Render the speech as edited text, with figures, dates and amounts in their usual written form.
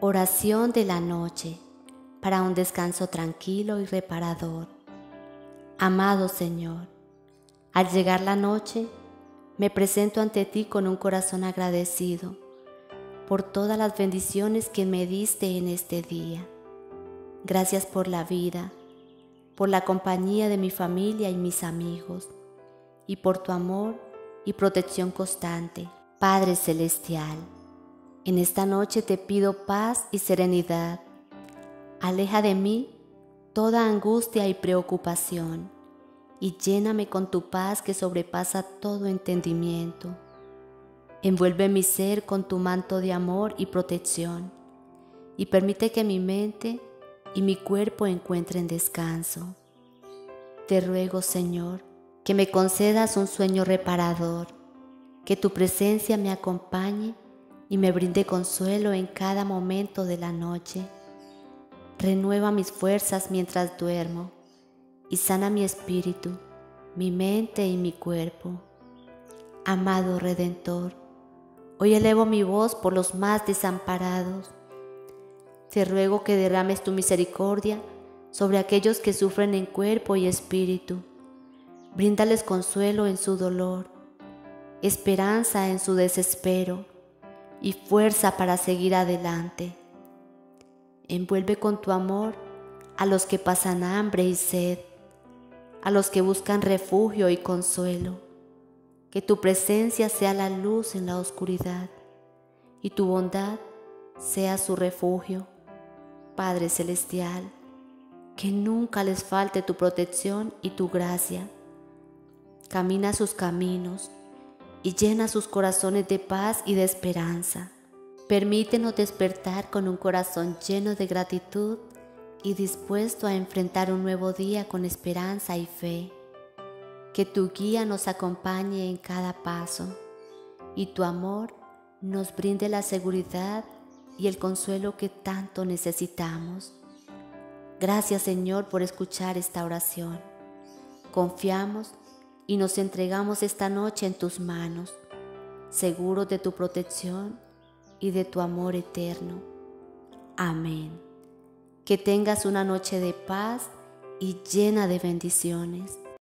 Oración de la noche para un descanso tranquilo y reparador. Amado Señor, al llegar la noche, me presento ante ti con un corazón agradecido por todas las bendiciones que me diste en este día. Gracias por la vida, por la compañía de mi familia y mis amigos, y por tu amor y protección constante, Padre Celestial. En esta noche te pido paz y serenidad. Aleja de mí toda angustia y preocupación y lléname con tu paz que sobrepasa todo entendimiento. Envuelve mi ser con tu manto de amor y protección y permite que mi mente y mi cuerpo encuentren descanso. Te ruego, Señor, que me concedas un sueño reparador, que tu presencia me acompañe y me brinde consuelo en cada momento de la noche. Renueva mis fuerzas mientras duermo y sana mi espíritu, mi mente y mi cuerpo. Amado Redentor, hoy elevo mi voz por los más desamparados. Te ruego que derrames tu misericordia sobre aquellos que sufren en cuerpo y espíritu. Bríndales consuelo en su dolor, esperanza en su desespero y fuerza para seguir adelante. Envuelve con tu amor a los que pasan hambre y sed, a los que buscan refugio y consuelo. Que tu presencia sea la luz en la oscuridad y tu bondad sea su refugio. Padre Celestial, que nunca les falte tu protección y tu gracia. Camina sus caminos y llena sus corazones de paz y de esperanza. Permítenos despertar con un corazón lleno de gratitud y dispuesto a enfrentar un nuevo día con esperanza y fe. Que tu guía nos acompañe en cada paso y tu amor nos brinde la seguridad y el consuelo que tanto necesitamos. Gracias, Señor, por escuchar esta oración. Confiamos y nos entregamos esta noche en tus manos, seguros de tu protección y de tu amor eterno. Amén. Que tengas una noche de paz y llena de bendiciones.